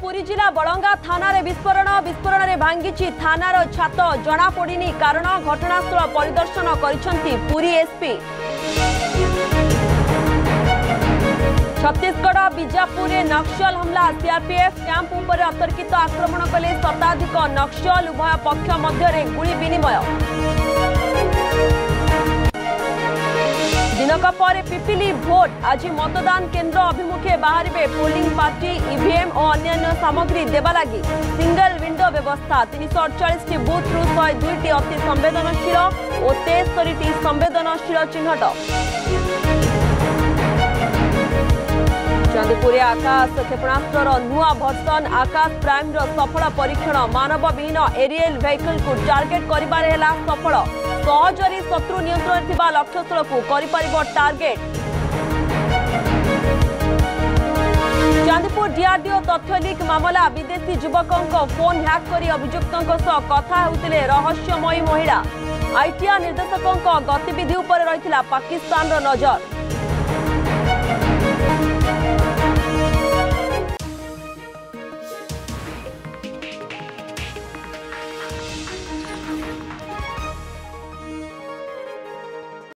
पुरी जिला बलंगा थाना रे विस्फोरण विस्फोरण रे भांगी थानार छात जनापड़नी कारण घटनास्थल परिदर्शन करिसेंती पुरी एसपी। छत्तीसगढ़ बीजापुर नक्सल हमला सीआरपीएफ कैंप उपर अतर्कित आक्रमण कले शताधिक नक्सल उभय पक्ष मध्य गुली विनिमय। दिनक पर पिपिली भोट आज मतदान केन्द्र अभिमुखे बाहर पोलिंग पार्टी ईवीएम और अन्य सामग्री देवा लगी सिंगल विंडो व्यवस्था 348 बूथ्रु 102 अति संवेदनशील और 73 संवेदनशील चिन्हट। चांदीपुर आकाश क्षेपणास्त्र नुआ भर्सन आकाश प्राइम सफल परीक्षण मानवविहीन एरियल व्हीकल को टार्गेट करिबारे हेला सफल सहजरी शत्रु नियंत्रण थिबा लक्ष्यस्थल को करिपारिबो टार्गेट। चांदीपुर डीआरडीओ तथ्य लीक मामला विदेशी युवकों फोन हैक करी अभियुक्तों सह कथा होउतिले रहस्यमयी महिला। आईटीआर निर्देशकों गतिविधि उपर रहिथिला पाकिस्तान नजर।